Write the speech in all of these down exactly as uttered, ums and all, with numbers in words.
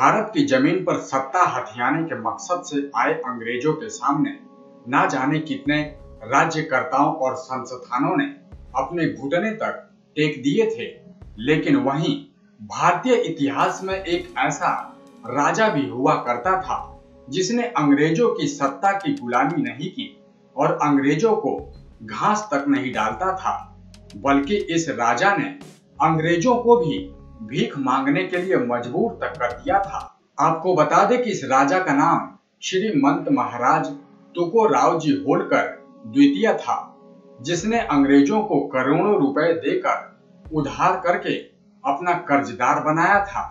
भारत की जमीन पर सत्ता हथियाने के मकसद से आए अंग्रेजों के सामने ना जाने कितने राज्यकर्ताओं और संस्थानों ने अपने घुटने तक टेक दिए थे, लेकिन वहीं भारतीय इतिहास में एक ऐसा राजा भी हुआ करता था जिसने अंग्रेजों की सत्ता की गुलामी नहीं की और अंग्रेजों को घास तक नहीं डालता था, बल्कि इस राजा ने अंग्रेजों को भी भीख मांगने के लिए मजबूर तक कर दिया था। आपको बता दें कि इस राजा का नाम श्रीमंत महाराज तुकोजीराव होलकर द्वितीय था, जिसने अंग्रेजों को करोड़ों रुपए देकर उधार करके अपना कर्जदार बनाया था।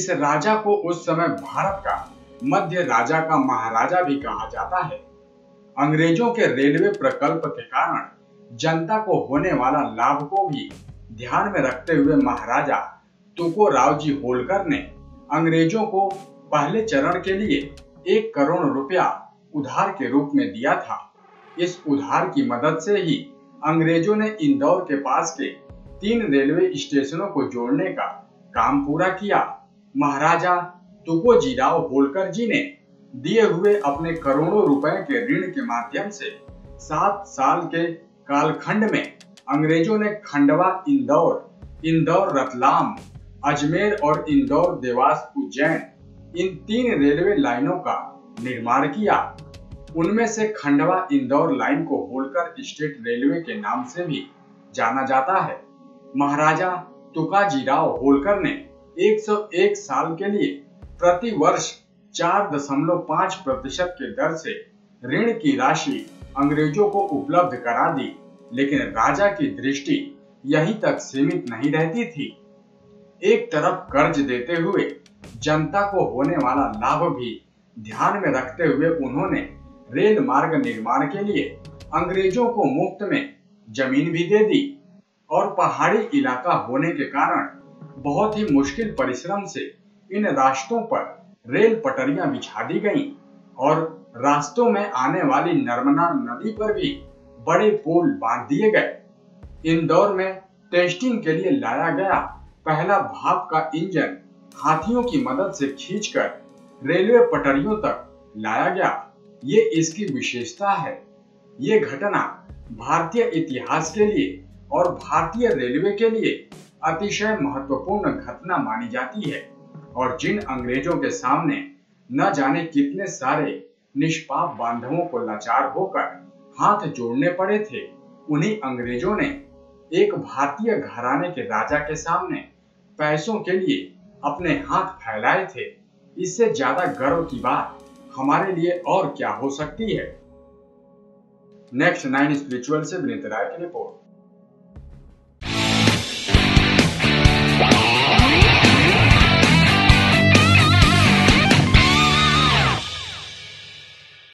इस राजा को उस समय भारत का मध्य राजा का महाराजा भी कहा जाता है। अंग्रेजों के रेलवे प्रकल्प के कारण जनता को होने वाला लाभ को भी ध्यान में रखते हुए महाराजा तुकोजीराव होलकर ने अंग्रेजों को पहले चरण के लिए एक करोड़ रुपया उधार के रूप में दिया था। इस उधार की मदद से ही अंग्रेजों ने इंदौर के पास के तीन रेलवे स्टेशनों को जोड़ने का काम पूरा किया। महाराजा तुकोजीराव होलकर जी ने दिए हुए अपने करोड़ों रुपए के ऋण के माध्यम से सात साल के कालखंड में अंग्रेजों ने खंडवा इंदौर इंदौर रतलाम अजमेर और इंदौर देवास उज्जैन इन तीन रेलवे लाइनों का निर्माण किया। उनमें से खंडवा इंदौर लाइन को होलकर स्टेट रेलवे के नाम से भी जाना जाता है। महाराजा तुकोजीराव होलकर ने एक सौ एक साल के लिए प्रति वर्ष चार दशमलव पाँच प्रतिशत के दर से ऋण की राशि अंग्रेजों को उपलब्ध करा दी, लेकिन राजा की दृष्टि यहीं तक सीमित नहीं रहती थी। एक तरफ कर्ज देते हुए जनता को होने वाला लाभ भी ध्यान में रखते हुए उन्होंने रेल मार्ग निर्माण के लिए अंग्रेजों को मुफ्त में जमीन भी दे दी और पहाड़ी इलाका होने के कारण बहुत ही मुश्किल परिश्रम से इन रास्तों पर रेल पटरियां बिछा दी गईं और रास्तों में आने वाली नर्मदा नदी पर भी बड़े पुल बांध दिए गए। इंदौर में टेस्टिंग के लिए लाया गया पहला भाप का इंजन हाथियों की मदद से खींचकर रेलवे पटरियों तक लाया गया। ये इसकी विशेषता है। ये घटना भारतीय इतिहास के लिए और भारतीय रेलवे के लिए अतिशय महत्वपूर्ण घटना मानी जाती है और जिन अंग्रेजों के सामने न जाने कितने सारे निष्पाप बांधवों को लाचार होकर हाथ जोड़ने पड़े थे, उन्हीं अंग्रेजों ने एक भारतीय घराने के राजा के सामने पैसों के लिए अपने हाथ फैलाए थे। इससे ज्यादा गर्व की बात हमारे लिए और क्या हो सकती है। नेक्स्ट नाइन स्पिरिचुअल से विदित राय की रिपोर्ट।